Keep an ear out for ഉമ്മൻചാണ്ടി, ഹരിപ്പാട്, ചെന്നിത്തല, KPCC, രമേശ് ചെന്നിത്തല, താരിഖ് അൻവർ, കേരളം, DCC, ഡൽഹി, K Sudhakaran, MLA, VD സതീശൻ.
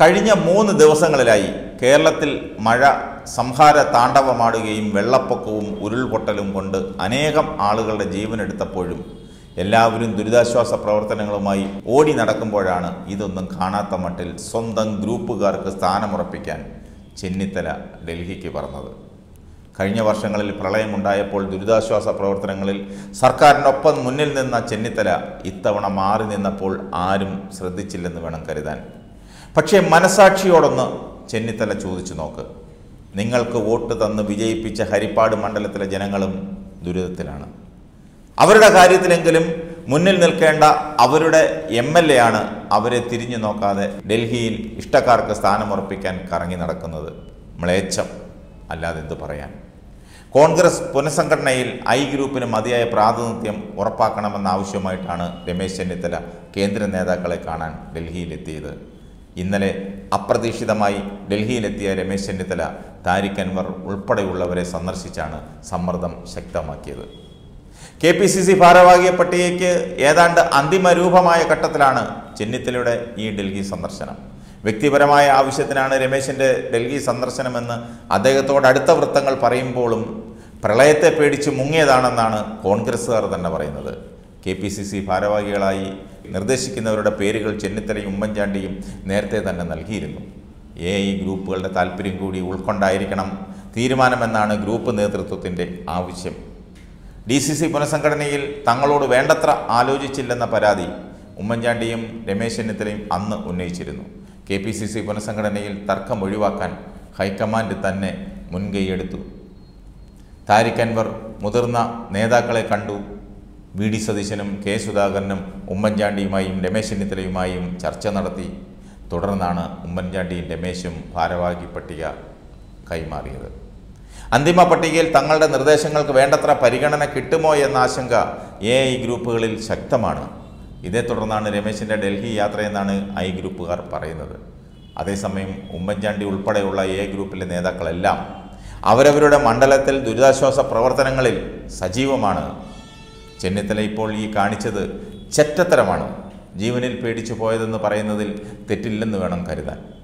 കഴിഞ്ഞ 3 ദിവസങ്ങളിലായി കേരളത്തിൽ മഴ സംഹാര താണ്ഡവമാടുകയും വെള്ളപ്പൊക്കവും ഉരുൾപൊട്ടലും കൊണ്ട് അനേകം ആളുകളുടെ ജീവൻ എടുത്തപ്പോഴും എല്ലാവരും ദുരിതാശ്വാസ പ്രവർത്തനങ്ങളുമായി ഓടി നടക്കുമ്പോഴാണ് ഇതൊന്നും കാണാത്ത മട്ടിൽ സ്വന്തം ഗ്രൂപ്പുകാർക്ക് സ്ഥാനമുറപ്പിക്കാൻ ചെന്നിത്തല ഡൽഹിക്ക് പറഞ്ഞത്. കഴിഞ്ഞ വർഷങ്ങളിൽ പ്രളയമുണ്ടായപ്പോൾ ദുരിതാശ്വാസ പ്രവർത്തനങ്ങളിൽ സർക്കാരിനൊപ്പം മുന്നിൽ നിന്ന ചെന്നിത്തല ഇത്തവണ മാറി നിന്നപ്പോൾ ആരും ശ്രദ്ധിച്ചില്ലെന്ന് വേണം കരുതാൻ. പക്ഷേ മനസാക്ഷിയോടൊന്ന് ചെന്നിത്തല ചോദിച്ചു നോക്ക്. നിങ്ങൾക്ക് വോട്ട് തന്ന് വിജയിപ്പിച്ച ഹരിപ്പാട് മണ്ഡലത്തിലെ ജനങ്ങളും ദുരിതത്തിലാണ്. അവരുടെ കാര്യത്തിലെങ്കിലും മുന്നിൽ നിൽക്കേണ്ട അവരുടെ MLA ആണ് അവരെ തിരിഞ്ഞു നോക്കാതെ ഡൽഹിയിൽ ഇഷ്ടക്കാർക്ക് സ്ഥാനമുറപ്പിക്കാൻ കറങ്ങി നടക്കുന്നത്. മ്ലേച്ഛം അല്ലാതെ എന്തു പറയാൻ. കോൺഗ്രസ് പുനഃസംഘടനയിൽ I ഗ്രൂപ്പിന് മതിയായ പ്രാതിനിധ്യം ഉറപ്പാക്കണമെന്നാവശ്യമായിട്ടാണ് രമേശ് ചെന്നിത്തല കേന്ദ്ര നേതാക്കളെ കാണാൻ ഡൽഹിയിലെത്തിയത്. ഇന്നലെ അപ്രതീക്ഷിതമായി ഡൽഹിയിലെത്തിയ രമേശ് ചെന്നിത്തല താരിഖ് അൻവർ ഉൾപ്പെടെയുള്ളവരെ സന്ദർശിച്ചാണ് സമ്മർദ്ദം ശക്തമാക്കിയത്. KPCC ഭാരവാഹി പട്ടികയ്ക്ക് ഏതാണ്ട് അന്തിമരൂപമായ ഘട്ടത്തിലാണ് ചെന്നിത്തലയുടെ ഈ ഡൽഹി സന്ദർശനം. വ്യക്തിപരമായ ആവശ്യത്തിനാണ് രമേശിൻ്റെ ഡൽഹി സന്ദർശനമെന്ന് അദ്ദേഹത്തോട് അടുത്ത വൃത്തങ്ങൾ പറയുമ്പോഴും പ്രളയത്തെ പേടിച്ച് മുങ്ങിയതാണെന്നാണ് കോൺഗ്രസ്സുകാർ തന്നെ പറയുന്നത്. KPCC ഭാരവാഹികളായി നിർദ്ദേശിക്കുന്നവരുടെ പേരുകൾ ചെന്നിത്തലയും ഉമ്മൻചാണ്ടിയും നേരത്തെ തന്നെ നൽകിയിരുന്നു. AI ഗ്രൂപ്പുകളുടെ താൽപ്പര്യം കൂടി ഉൾക്കൊണ്ടായിരിക്കണം തീരുമാനമെന്നാണ് ഗ്രൂപ്പ് നേതൃത്വത്തിൻ്റെ ആവശ്യം. DCC പുനഃസംഘടനയിൽ തങ്ങളോട് വേണ്ടത്ര ആലോചിച്ചില്ലെന്ന പരാതി ഉമ്മൻചാണ്ടിയും രമേശ് ചെന്നിത്തലയും അന്ന് ഉന്നയിച്ചിരുന്നു. KPCC പുനഃസംഘടനയിൽ തർക്കം ഒഴിവാക്കാൻ ഹൈക്കമാൻഡ് തന്നെ മുൻകൈയെടുത്തു. താരിഖ് അൻവർ മുതിർന്ന നേതാക്കളെ കണ്ടു. VD സതീശനും K Sudhakaranum ഉമ്മൻചാണ്ടിയുമായും രമേശ് ചെന്നിത്തലയുമായും ചർച്ച നടത്തി. തുടർന്നാണ് ഉമ്മൻചാണ്ടിയും രമേശും ഭാരവാഹി പട്ടിക കൈമാറിയത്. അന്തിമ പട്ടികയിൽ തങ്ങളുടെ നിർദ്ദേശങ്ങൾക്ക് വേണ്ടത്ര പരിഗണന കിട്ടുമോ എന്ന ആശങ്ക AI ഗ്രൂപ്പുകളിൽ ശക്തമാണ്. ഇതേ തുടർന്നാണ് രമേശിൻ്റെ ഡൽഹി യാത്രയെന്നാണ് I ഗ്രൂപ്പുകാർ പറയുന്നത്. അതേസമയം ഉമ്മൻചാണ്ടി ഉൾപ്പെടെയുള്ള AI ഗ്രൂപ്പിലെ നേതാക്കളെല്ലാം അവരവരുടെ മണ്ഡലത്തിൽ ദുരിതാശ്വാസ പ്രവർത്തനങ്ങളിൽ സജീവമാണ്. ചെന്നിത്തല ഇപ്പോൾ ഈ കാണിച്ചത് ചെറ്റത്തരമാണ്. ജീവനിൽ പേടിച്ചു പോയതെന്ന് പറയുന്നതിൽ തെറ്റില്ലെന്ന് വേണം കരുതാൻ.